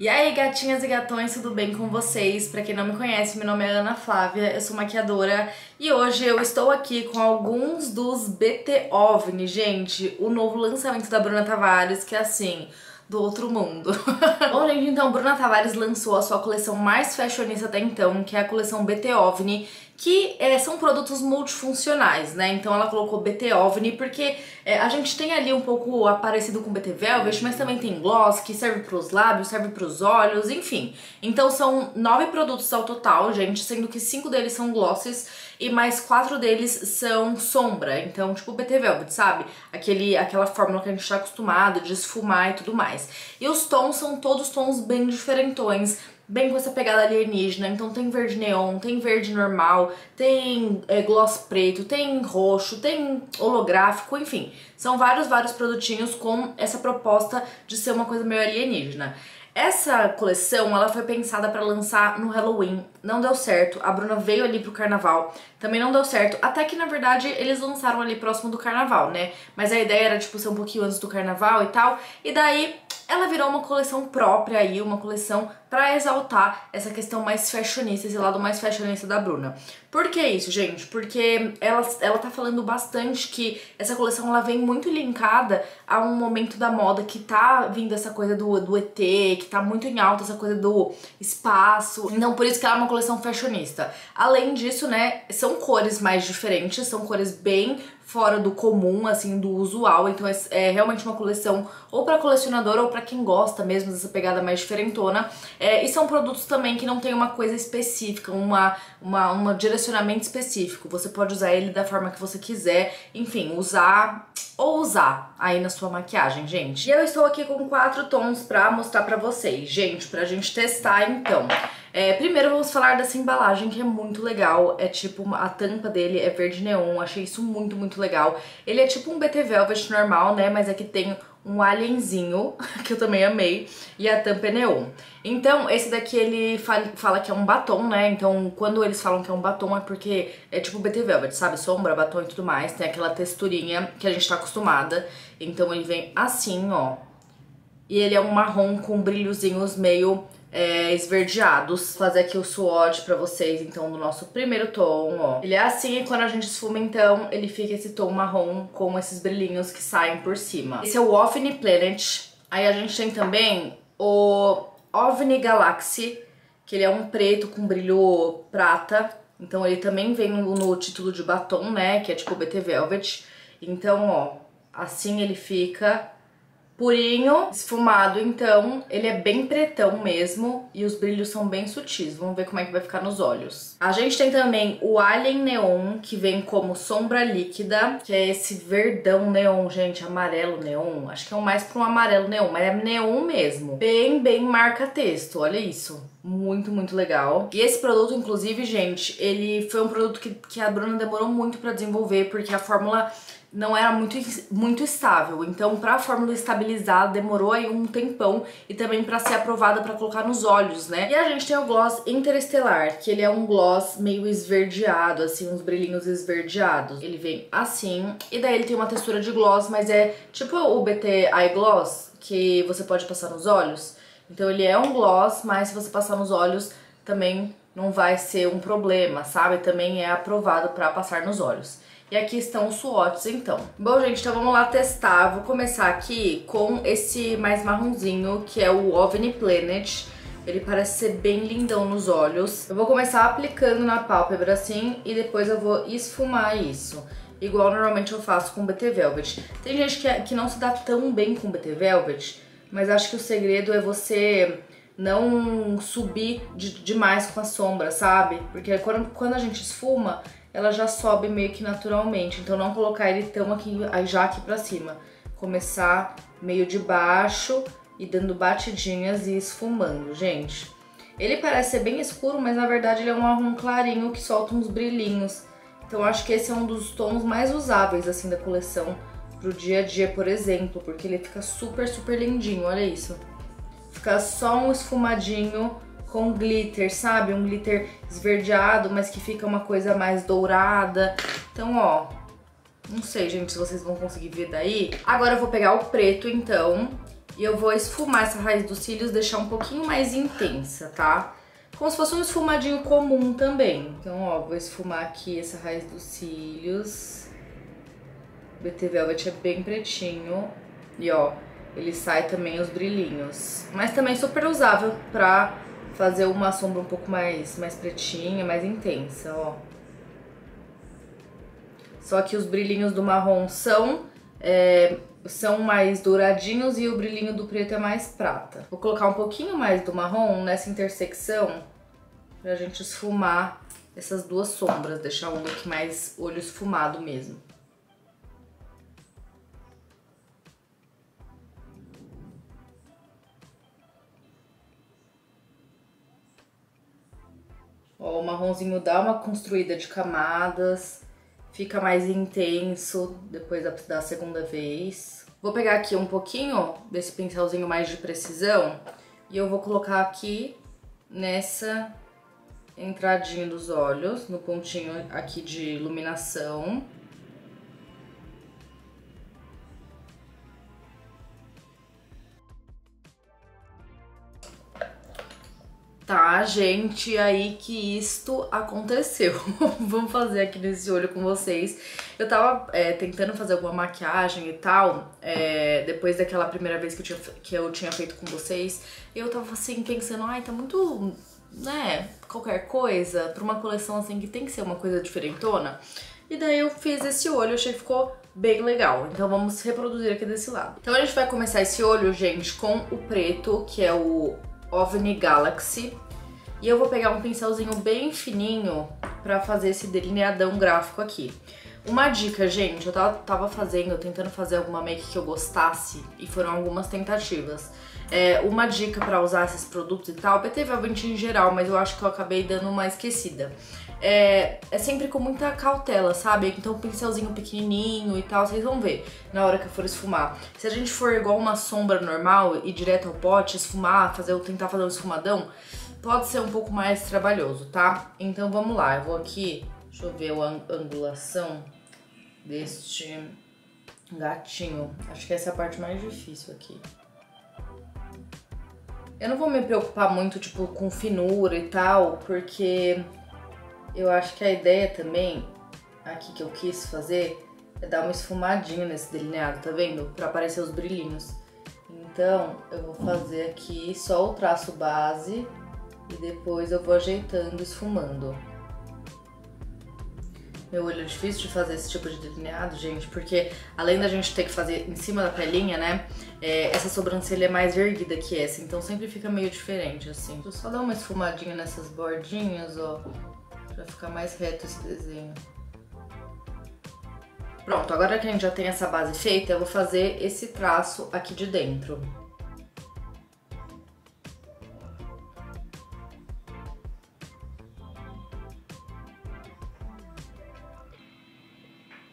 E aí, gatinhas e gatões, tudo bem com vocês? Pra quem não me conhece, meu nome é Ana Flávia, eu sou maquiadora e hoje eu estou aqui com alguns dos BT OVNI, gente, o novo lançamento da Bruna Tavares, que é assim, do outro mundo. Bom, gente, então, Bruna Tavares lançou a sua coleção mais fashionista até então, que é a coleção BT OVNI, que são produtos multifuncionais, né? Então ela colocou BT OVNI porque a gente tem ali um pouco parecido com BT Velvet, mas também tem gloss, que serve pros lábios, serve pros olhos, enfim. Então são 9 produtos ao total, gente, sendo que 5 deles são glosses e mais 4 deles são sombra. Então, tipo BT Velvet, sabe? Aquela fórmula que a gente tá acostumado de esfumar e tudo mais. E os tons são todos tons bem diferentões, bem com essa pegada alienígena, então tem verde neon, tem verde normal, tem gloss preto, tem roxo, tem holográfico, enfim. São vários produtinhos com essa proposta de ser uma coisa meio alienígena. Essa coleção, ela foi pensada pra lançar no Halloween, não deu certo, a Bruna veio ali pro Carnaval, também não deu certo, até que na verdade eles lançaram ali próximo do Carnaval, né? Mas a ideia era tipo ser um pouquinho antes do Carnaval e tal, e daí ela virou uma coleção própria aí, uma coleção pra exaltar essa questão mais fashionista, esse lado mais fashionista da Bruna. Por que isso, gente? Porque ela tá falando bastante que essa coleção ela vem muito linkada a um momento da moda que tá vindo essa coisa do ET, que tá muito em alta essa coisa do espaço. Então por isso que ela é uma coleção fashionista. Além disso, né, são cores mais diferentes, são cores bem fora do comum, assim, do usual, então é realmente uma coleção ou pra colecionador ou pra quem gosta mesmo dessa pegada mais diferentona, e são produtos também que não tem uma coisa específica, um direcionamento específico, você pode usar ele da forma que você quiser, enfim, usar aí na sua maquiagem, gente. E eu estou aqui com 4 tons pra mostrar pra vocês, gente, pra gente testar então. Primeiro vamos falar dessa embalagem que é muito legal, é tipo, a tampa dele é verde neon, achei isso muito legal. Ele é tipo um BT Velvet normal, né, mas aqui tem um alienzinho, que eu também amei, e a tampa é neon. Então, esse daqui ele fala que é um batom, né, então quando eles falam que é um batom é porque é tipo BT Velvet, sabe, sombra, batom e tudo mais, tem aquela texturinha que a gente tá acostumada, então ele vem assim, ó, e ele é um marrom com brilhozinhos meio... esverdeados. Vou fazer aqui o swatch pra vocês, então, do nosso primeiro tom, ó. Ele é assim e quando a gente esfuma, então, ele fica esse tom marrom com esses brilhinhos que saem por cima. Esse é o OVNI Planet. Aí a gente tem também o OVNI Galaxy, que ele é um preto com brilho prata. Então, ele também vem no título de batom, né, que é tipo BT Velvet. Então, ó, assim ele fica... purinho, esfumado, então, ele é bem pretão mesmo e os brilhos são bem sutis, vamos ver como é que vai ficar nos olhos. A gente tem também o Alien Neon, que vem como sombra líquida, que é esse verdão neon, gente, amarelo neon, acho que é mais pra um amarelo neon, mas é neon mesmo, bem marca texto, olha isso. Muito legal. E esse produto, inclusive, gente, ele foi um produto que a Bruna demorou muito pra desenvolver, porque a fórmula não era muito estável. Então, pra fórmula estabilizar, demorou aí um tempão e também pra ser aprovada pra colocar nos olhos, né? E a gente tem o gloss Interestelar, que ele é um gloss meio esverdeado, assim, uns brilhinhos esverdeados. Ele vem assim, e daí ele tem uma textura de gloss, mas é tipo o BT Eye Gloss, que você pode passar nos olhos. Então ele é um gloss, mas se você passar nos olhos também não vai ser um problema, sabe? Também é aprovado pra passar nos olhos. E aqui estão os swatches, então. Bom, gente, então vamos lá testar. Vou começar aqui com esse mais marronzinho, que é o OVNI Planet. Ele parece ser bem lindão nos olhos. Eu vou começar aplicando na pálpebra assim e depois eu vou esfumar isso. Igual normalmente eu faço com BT Velvet. Tem gente que não se dá tão bem com BT Velvet, mas acho que o segredo é você não subir demais com a sombra, sabe? Porque quando a gente esfuma, ela já sobe meio que naturalmente. Então não colocar ele tão aqui, já aqui pra cima. Começar meio de baixo e dando batidinhas e esfumando, gente. Ele parece ser bem escuro, mas na verdade ele é um marrom clarinho que solta uns brilhinhos. Então acho que esse é um dos tons mais usáveis, assim, da coleção. Pro dia a dia, por exemplo, porque ele fica super lindinho, olha isso. Fica só um esfumadinho com glitter, sabe? Um glitter esverdeado, mas que fica uma coisa mais dourada. Então, ó, não sei, gente, se vocês vão conseguir ver daí. Agora eu vou pegar o preto, então, E eu vou esfumar essa raiz dos cílios, deixar um pouquinho mais intensa, tá? Como se fosse um esfumadinho comum também. Então, ó, vou esfumar aqui essa raiz dos cílios. O BT Velvet é bem pretinho. E, ó, ele sai também os brilhinhos. Mas também super usável pra fazer uma sombra um pouco mais pretinha, mais intensa, ó. Só que os brilhinhos do marrom são mais douradinhos e o brilhinho do preto é mais prata. Vou colocar um pouquinho mais do marrom nessa intersecção pra gente esfumar essas duas sombras, deixar um look mais olho esfumado mesmo. Ó, o marronzinho dá uma construída de camadas, fica mais intenso depois da segunda vez. Vou pegar aqui um pouquinho desse pincelzinho mais de precisão e eu vou colocar aqui nessa entradinha dos olhos, no pontinho aqui de iluminação. Tá, gente, aí que isto aconteceu. Vamos fazer aqui nesse olho com vocês. Eu tava tentando fazer alguma maquiagem e tal, depois daquela primeira vez que eu tinha feito com vocês. Eu tava assim pensando, ai, tá muito, né, qualquer coisa, pra uma coleção assim que tem que ser uma coisa diferentona. E daí eu fiz esse olho, eu achei que ficou bem legal. Então vamos reproduzir aqui desse lado. Então a gente vai começar esse olho, gente, com o preto, que é o OVNI Galaxy, e eu vou pegar um pincelzinho bem fininho pra fazer esse delineadão gráfico aqui. Uma dica, gente, eu tava tentando fazer alguma make que eu gostasse, e foram algumas tentativas. Uma dica pra usar esses produtos e tal, BT Velvet em geral, mas eu acho que eu acabei dando uma esquecida. É sempre com muita cautela, sabe? Então, um pincelzinho pequenininho e tal, vocês vão ver na hora que eu for esfumar. Se a gente for igual uma sombra normal e direto ao pote, esfumar, tentar fazer um esfumadão, pode ser um pouco mais trabalhoso, tá? Então, vamos lá. Eu vou aqui, deixa eu ver a angulação deste gatinho. Acho que essa é a parte mais difícil aqui. Eu não vou me preocupar muito, tipo, com finura e tal, porque eu acho que a ideia também, aqui que eu quis fazer, é dar uma esfumadinha nesse delineado, tá vendo? Pra aparecer os brilhinhos. Então, eu vou fazer aqui só o traço base e depois eu vou ajeitando, esfumando. Meu olho é difícil de fazer esse tipo de delineado, gente, porque além da gente ter que fazer em cima da pelinha, né, essa sobrancelha é mais erguida que essa, então sempre fica meio diferente, assim. Vou só dar uma esfumadinha nessas bordinhas, ó, pra ficar mais reto esse desenho. Pronto, agora que a gente já tem essa base feita, eu vou fazer esse traço aqui de dentro.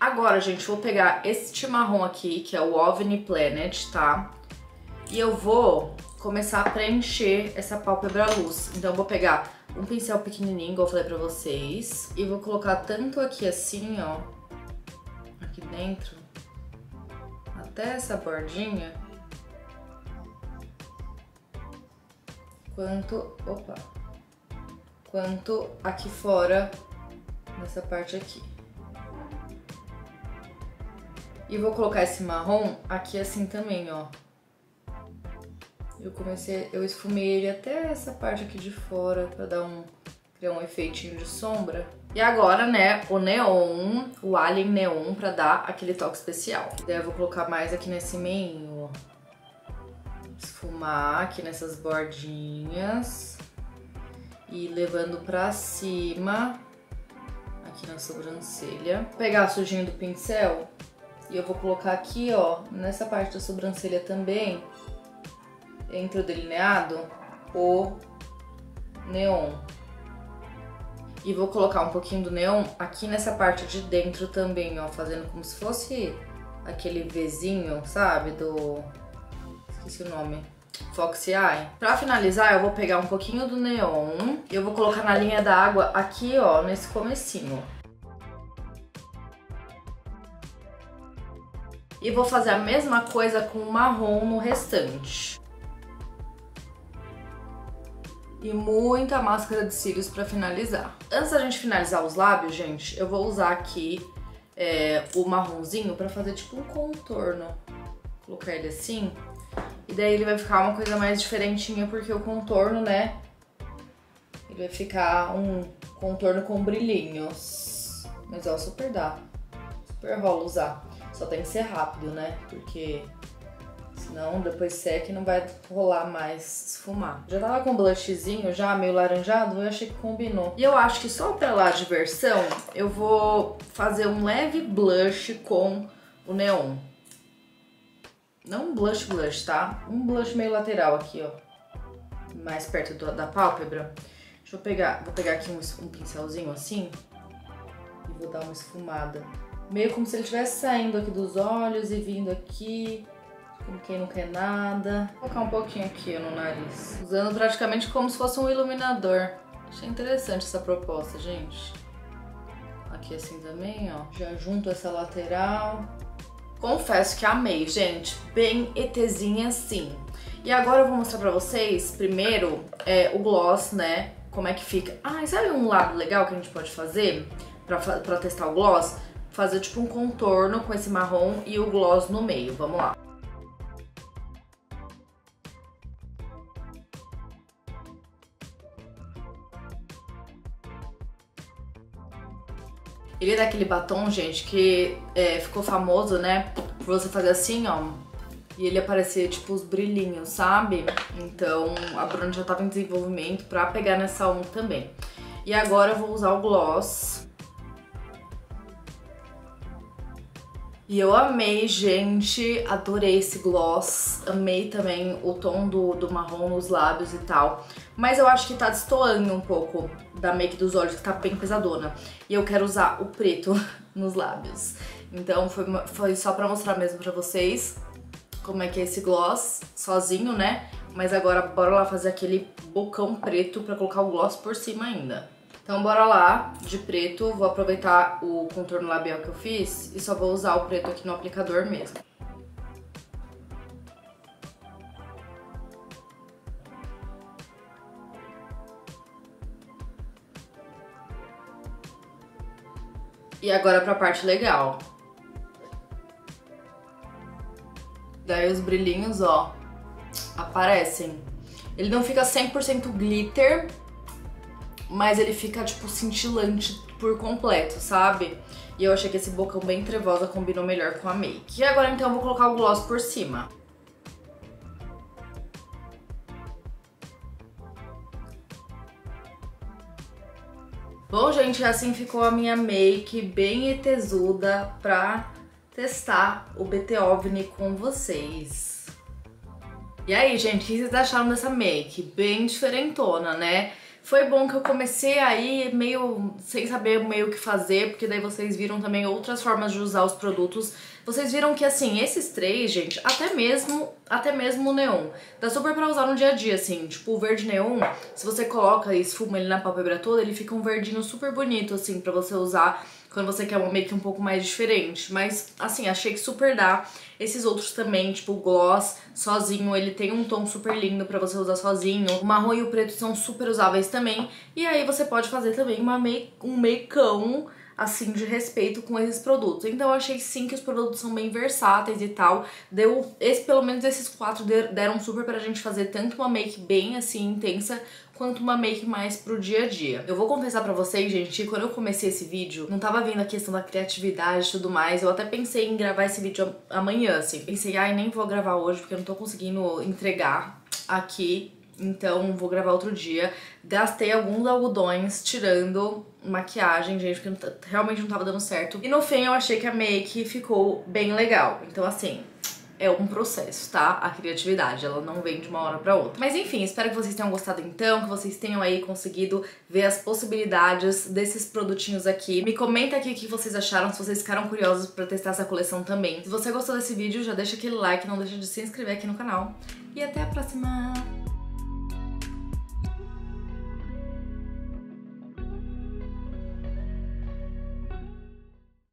Agora, gente, vou pegar este marrom aqui, que é o OVNI Planet, tá? E eu vou começar a preencher essa pálpebra luz. Então eu vou pegar um pincel pequenininho, igual eu falei pra vocês, e vou colocar tanto aqui assim, ó, aqui dentro, até essa bordinha, quanto aqui fora, nessa parte aqui. E vou colocar esse marrom aqui assim também, ó. Eu esfumei ele até essa parte aqui de fora pra criar um efeitinho de sombra. E agora, né, o neon, o Alien Neon, pra dar aquele toque especial. Daí eu vou colocar mais aqui nesse meio, ó. Esfumar aqui nessas bordinhas. E levando pra cima, aqui na sobrancelha. Vou pegar a sujinha do pincel e eu vou colocar aqui, ó, nessa parte da sobrancelha também, entre o delineado, o neon. E vou colocar um pouquinho do neon aqui nessa parte de dentro também, ó, fazendo como se fosse aquele Vzinho, sabe, do... esqueci o nome... Foxy Eye. Pra finalizar, eu vou pegar um pouquinho do neon e eu vou colocar na linha da água aqui, ó, nesse comecinho. e vou fazer a mesma coisa com o marrom no restante. E muita máscara de cílios pra finalizar. Antes da gente finalizar os lábios, gente, eu vou usar aqui o marronzinho pra fazer tipo um contorno. Vou colocar ele assim. E daí ele vai ficar uma coisa mais diferentinha, porque o contorno, né, ele vai ficar um contorno com brilhinhos. Mas ó, super dá. Super rola usar. Só tem que ser rápido, né, porque... senão depois seca e não vai rolar mais esfumar. Já tava com um blushzinho já meio laranjado, eu achei que combinou. E eu acho que só pra lá de versão, eu vou fazer um leve blush com o neon. Não um blush, tá? Um blush meio lateral aqui, ó. Mais perto da pálpebra. Deixa eu pegar, vou pegar aqui um pincelzinho assim. E vou dar uma esfumada. Meio como se ele estivesse saindo aqui dos olhos e vindo aqui... como quem não quer nada. Vou colocar um pouquinho aqui no nariz. Usando praticamente como se fosse um iluminador. Achei interessante essa proposta, gente. Aqui assim também, ó. Já junto essa lateral. Confesso que amei, gente. Bem ETzinha assim. E agora eu vou mostrar pra vocês, primeiro, o gloss, né? Como é que fica. Ah, sabe um lado legal que a gente pode fazer pra testar o gloss? Fazer tipo um contorno com esse marrom e o gloss no meio. Vamos lá. Ele é daquele batom, gente, que ficou famoso, né, por você fazer assim, ó, e ele aparecer, tipo, os brilhinhos, sabe? Então, a Bruna já tava em desenvolvimento pra pegar nessa onda também. E agora eu vou usar o gloss. E eu amei, gente, adorei esse gloss, amei também o tom do marrom nos lábios e tal. Mas eu acho que tá destoando um pouco da make dos olhos, que tá bem pesadona. E eu quero usar o preto nos lábios. Então foi só pra mostrar mesmo pra vocês como é que é esse gloss sozinho, né? Mas agora bora lá fazer aquele bocão preto pra colocar o gloss por cima ainda. Então bora lá, de preto, vou aproveitar o contorno labial que eu fiz e só vou usar o preto aqui no aplicador mesmo. E agora pra parte legal. Daí os brilhinhos, ó, aparecem. Ele não fica 100% glitter, mas ele fica, tipo, cintilante por completo, sabe? E eu achei que esse bocão bem trevosa combinou melhor com a make. E agora, então, eu vou colocar o gloss por cima. Bom, gente, assim ficou a minha make bem ETzuda pra testar o BT OVNI com vocês. E aí, gente, o que vocês acharam dessa make? Bem diferentona, né? Foi bom que eu comecei aí meio sem saber meio o que fazer, porque daí vocês viram também outras formas de usar os produtos. Vocês viram que, assim, esses três, gente, até mesmo o neon, dá super pra usar no dia a dia, assim. Tipo, o verde neon, se você coloca e esfuma ele na pálpebra toda, ele fica um verdinho super bonito, assim, pra você usar quando você quer uma make um pouco mais diferente. Mas, assim, achei que super dá. Esses outros também, tipo o gloss sozinho, ele tem um tom super lindo pra você usar sozinho. O marrom e o preto são super usáveis também. E aí você pode fazer também um make-on, assim, de respeito com esses produtos. Então eu achei, sim, que os produtos são bem versáteis e tal. Pelo menos esses quatro deram super pra gente fazer tanto uma make bem, assim, intensa, quanto uma make mais pro dia a dia. Eu vou confessar pra vocês, gente, quando eu comecei esse vídeo, não tava vindo a questão da criatividade e tudo mais. Eu até pensei em gravar esse vídeo amanhã, assim. Pensei, ai, nem vou gravar hoje porque eu não tô conseguindo entregar aqui, então vou gravar outro dia. Gastei alguns algodões tirando maquiagem, gente, porque realmente não tava dando certo. E no fim eu achei que a make ficou bem legal. Então, assim, é um processo, tá? A criatividade, ela não vem de uma hora pra outra. Mas enfim, espero que vocês tenham gostado então, que vocês tenham aí conseguido ver as possibilidades desses produtinhos aqui. Me comenta aqui o que vocês acharam, se vocês ficaram curiosos pra testar essa coleção também. Se você gostou desse vídeo, já deixa aquele like, não deixa de se inscrever aqui no canal. E até a próxima!